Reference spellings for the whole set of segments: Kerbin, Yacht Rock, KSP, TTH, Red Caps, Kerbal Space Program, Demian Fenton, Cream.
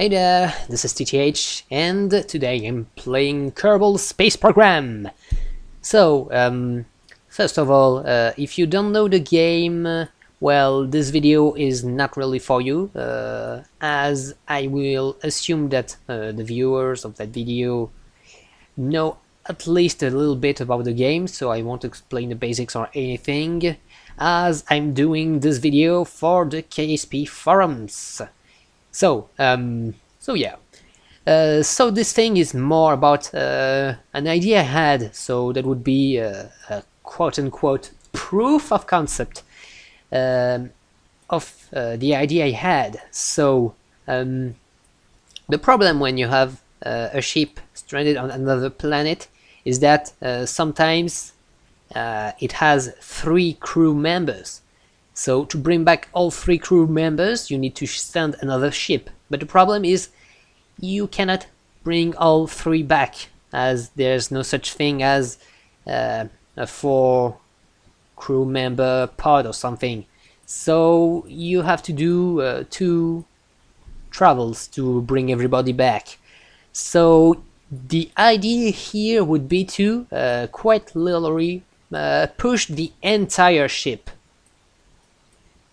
Hey there, this is TTH, and today I'm playing Kerbal Space Program! So, first of all, if you don't know the game, well, this video is not really for you, as I will assume that the viewers of that video know at least a little bit about the game, so I won't explain the basics or anything, as I'm doing this video for the KSP forums. So, yeah, so this thing is more about an idea I had, so that would be a quote-unquote proof of concept of the idea I had. So, the problem when you have a ship stranded on another planet is that sometimes it has 3 crew members. So, to bring back all 3 crew members, you need to send another ship. But the problem is, you cannot bring all 3 back, as there's no such thing as a 4 crew member pod or something. So, you have to do 2 travels to bring everybody back. So, the idea here would be to quite literally push the entire ship.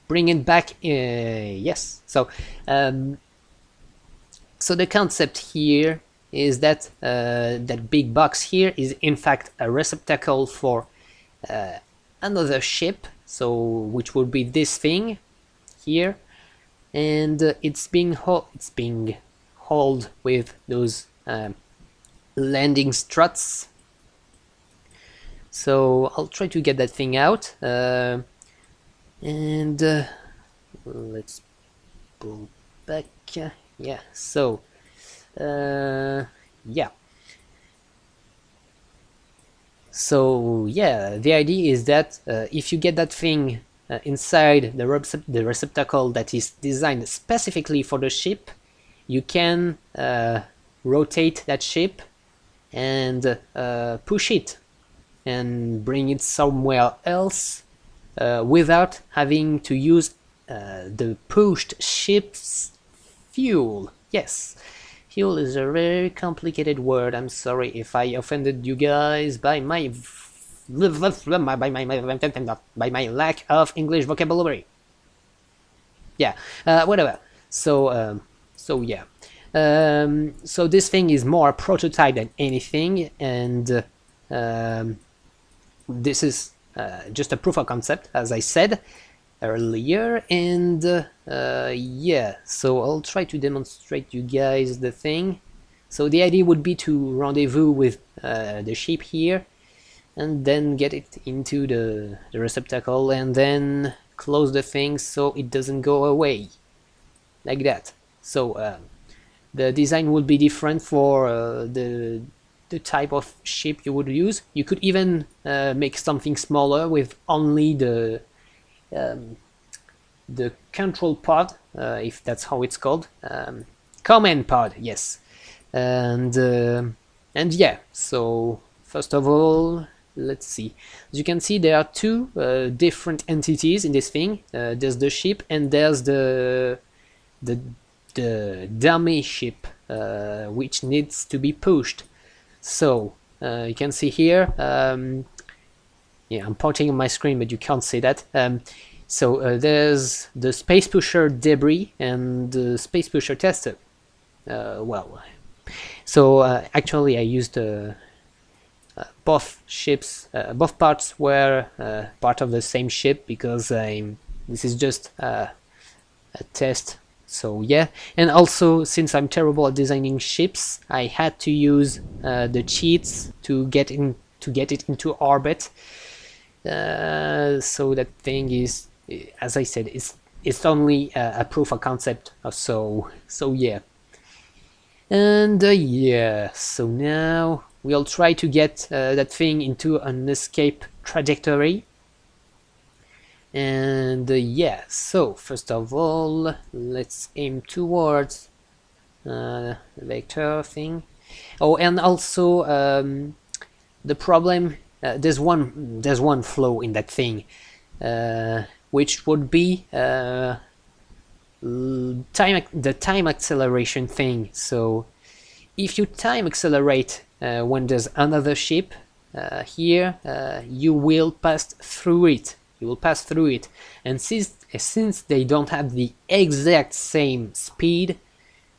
Bring it back, yes. So, the concept here is that that big box here is in fact a receptacle for another ship, so which would be this thing here, and it's being hauled with those landing struts. So I'll try to get that thing out. And let's pull back, yeah, so, the idea is that if you get that thing inside the receptacle that is designed specifically for the ship, you can rotate that ship and push it and bring it somewhere else. Without having to use the pushed ship's fuel. Yes, fuel is a very complicated word. I'm sorry if I offended you guys by my lack of English vocabulary. Yeah, whatever. So, yeah. So this thing is more a prototype than anything, and this is just a proof of concept, as I said earlier, and yeah, so I'll try to demonstrate you guys the thing. So the idea would be to rendezvous with the ship here, and then get it into the receptacle, and then close the thing so it doesn't go away, like that. So the design would be different for the type of ship you would use. You could even make something smaller with only the control pod, if that's how it's called, command pod, yes. And yeah, so first of all, let's see. As you can see, there are 2 different entities in this thing. There's the ship, and there's the dummy ship, which needs to be pushed. So, you can see here, yeah, I'm pointing on my screen, but you can't see that. So, there's the space pusher debris and the space pusher tester. Well, so actually I used both ships, both parts were part of the same ship, because this is just a test. So yeah, and also since I'm terrible at designing ships, I had to use the cheats to get it into orbit. So that thing is, as I said, it's only a proof of concept. So yeah, and yeah. So now we'll try to get that thing into an escape trajectory. And yeah, so first of all, let's aim towards the vector thing. Oh, and also the problem, there's one flaw in that thing, which would be the time acceleration thing. So if you time accelerate when there's another ship here, you will pass through it. And since they don't have the exact same speed,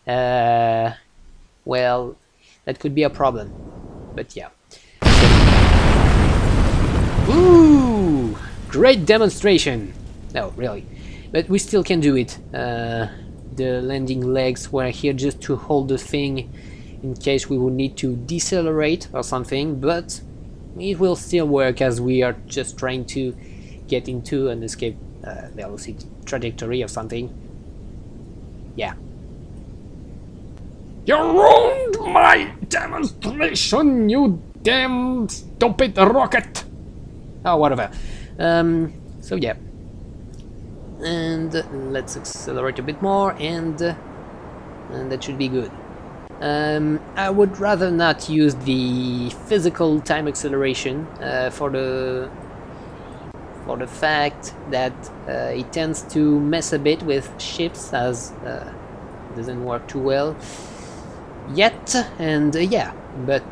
well, that could be a problem. But yeah. Ooh, great demonstration. No, really. But we still can do it. The landing legs were here just to hold the thing in case we would need to decelerate or something, but it will still work as we are just trying to get into an escape velocity trajectory or something. Yeah. You ruined my demonstration, you damn stupid rocket! Oh, whatever. So yeah. And let's accelerate a bit more, and that should be good. I would rather not use the physical time acceleration for the fact that it tends to mess a bit with ships, as it doesn't work too well yet. And yeah, but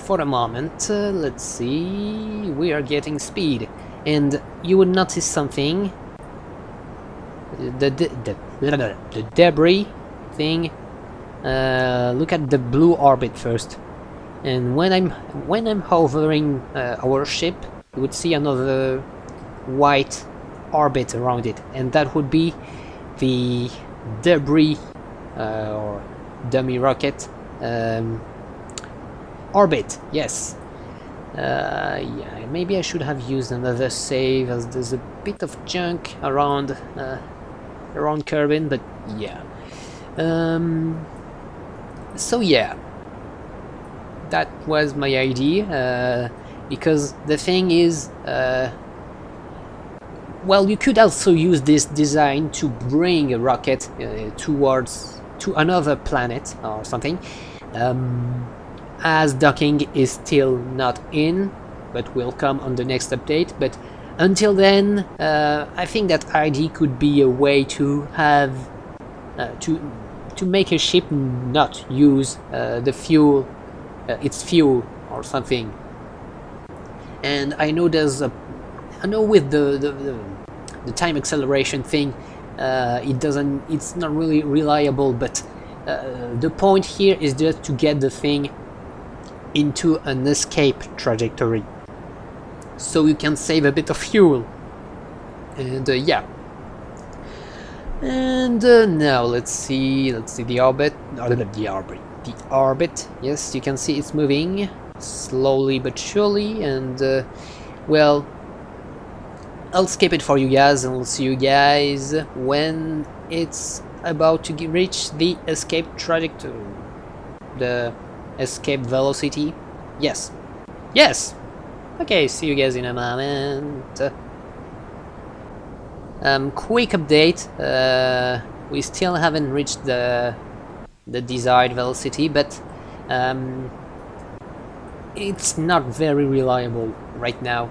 for the moment, let's see, we are getting speed, and you would notice something. The debris thing, look at the blue orbit first, and when I'm hovering our ship, you would see another white orbit around it, and that would be the debris or dummy rocket orbit. Yes. Yeah, maybe I should have used another save, as there's a bit of junk around around Kerbin, but yeah. So yeah, that was my idea, because the thing is, well, you could also use this design to bring a rocket to another planet or something, as docking is still not in, but will come on the next update. But until then, I think that idea could be a way to have to make a ship not use its fuel or something. And I know there's a, with the time acceleration thing, it's not really reliable, but the point here is just to get the thing into an escape trajectory, so you can save a bit of fuel. And yeah. And now let's see the orbit. Oh, the orbit. Yes, you can see it's moving slowly but surely. And well, I'll skip it for you guys, and I'll see you guys when it's about to reach the escape trajectory, the escape velocity. Yes, yes. Okay, see you guys in a moment. Quick update, we still haven't reached the desired velocity, but it's not very reliable right now.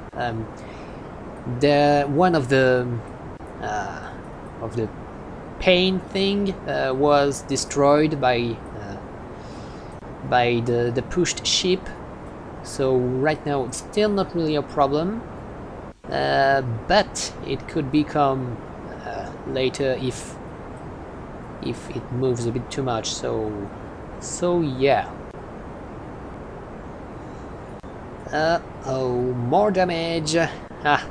One of the paint thing was destroyed by the pushed ship, so right now it's still not really a problem. But it could become later if it moves a bit too much. So yeah. Oh, more damage. Ah,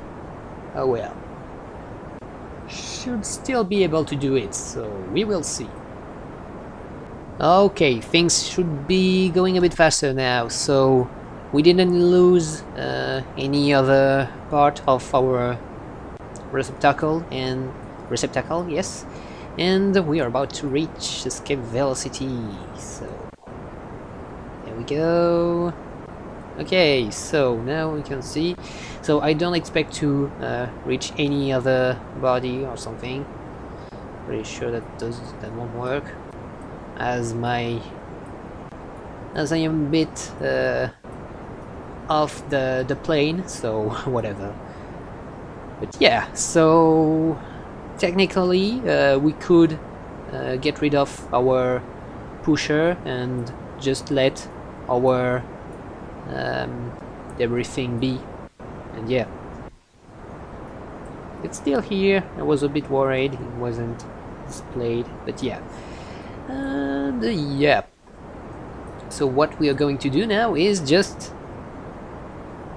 oh well. Should still be able to do it, so we will see. Okay, things should be going a bit faster now. So we didn't lose any other part of our receptacle, yes, and we are about to reach escape velocity, so there we go. Okay, so now we can see, so I don't expect to reach any other body or something. Pretty sure that won't work, as I am a bit off the plane, so whatever. But yeah, so Technically, we could get rid of our pusher and just let our everything be. And yeah, it's still here. I was a bit worried it wasn't displayed, but yeah. And yeah, so what we are going to do now is just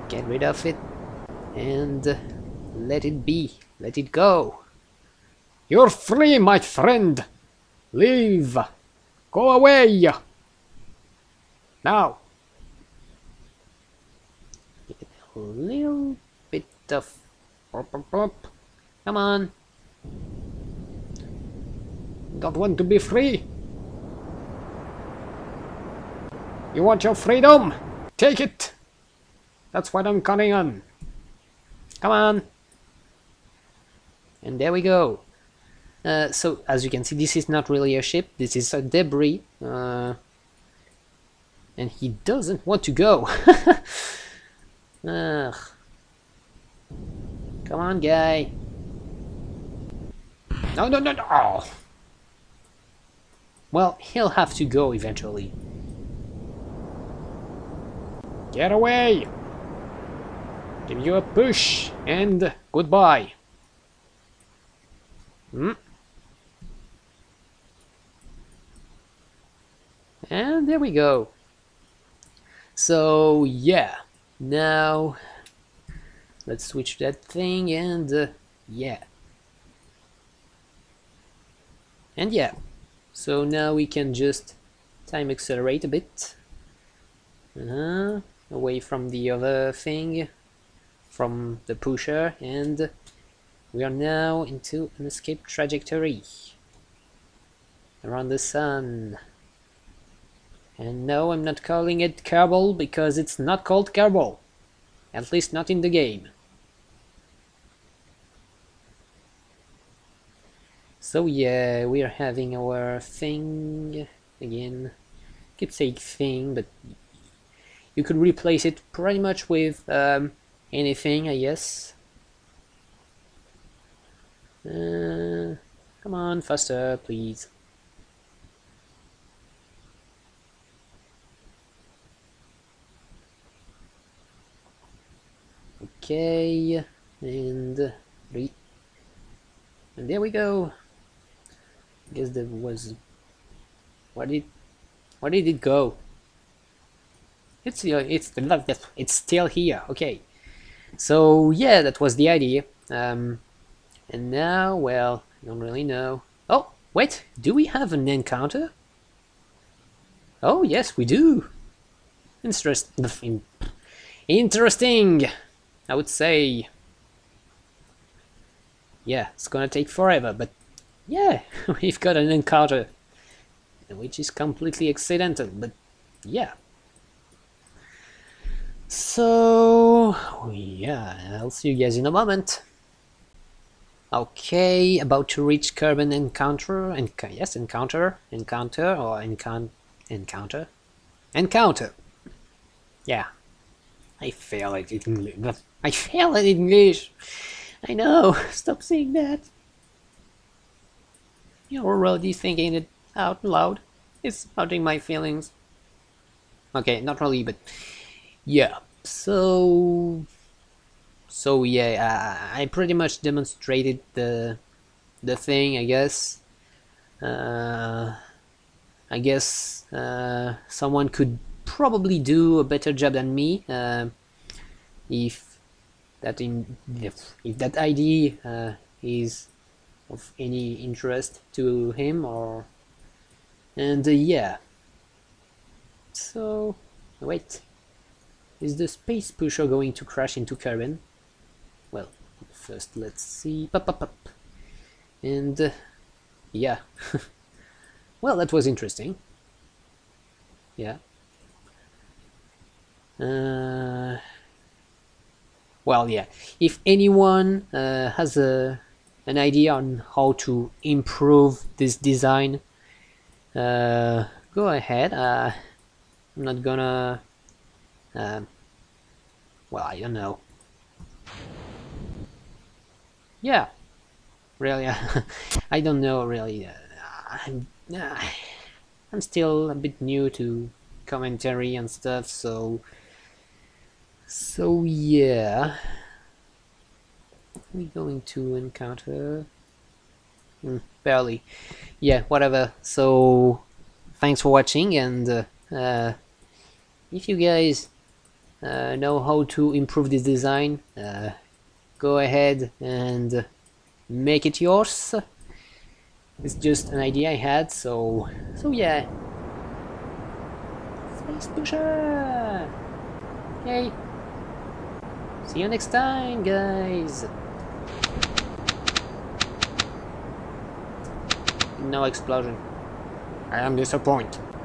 get rid of it and let it be, let it go. You're free, my friend. Leave. Go away. Now. A little bit of come on. Don't want to be free. You want your freedom? Take it. That's what I'm counting on. Come on. And there we go. So as you can see, this is not really a ship, this is a debris, and he doesn't want to go. Ugh. Come on, guy. No. Oh. Well, he'll have to go eventually. Get away! Give you a push and goodbye. Hmm. And there we go. So yeah, now let's switch that thing and yeah. And yeah, so now we can just time accelerate a bit. Away from the other thing, from the pusher, and we are now into an escape trajectory around the sun. And no, I'm not calling it Kerbal because it's not called Kerbal, at least not in the game. So yeah, we are having our thing again. Keep saying thing, but you could replace it pretty much with anything, I guess. Come on, faster, please. Okay, and three. And there we go. I guess that was... Where did it go? It's still here. Okay, so yeah, that was the idea. And now, well, I don't really know. Oh wait, do we have an encounter? Oh yes, we do. Interesting, I would say. Yeah, it's gonna take forever, but yeah, we've got an encounter, which is completely accidental, but yeah. So yeah, I'll see you guys in a moment. Okay, about to reach Kerbin encounter, and yes, encounter. Yeah, I fail at English. I fail at English. I know. Stop saying that. You're already thinking it out loud. It's hurting my feelings. Okay, not really, but yeah. So yeah, I pretty much demonstrated the thing, I guess. I guess someone could probably do a better job than me if that idea is of any interest to him, or yeah. So wait, is the space pusher going to crash into Kerbin? Well, first let's see. Pop. And yeah. Well, that was interesting. Yeah. Well, yeah. If anyone has an idea on how to improve this design, go ahead. I'm not gonna. Well, I don't know. Yeah, really, I don't know really. I'm still a bit new to commentary and stuff, so yeah. We're going to encounter barely, yeah, whatever. So thanks for watching, and if you guys know how to improve this design, go ahead and make it yours. It's just an idea I had, so yeah. Space pusher. Okay. See you next time, guys! No explosion. I am disappointed.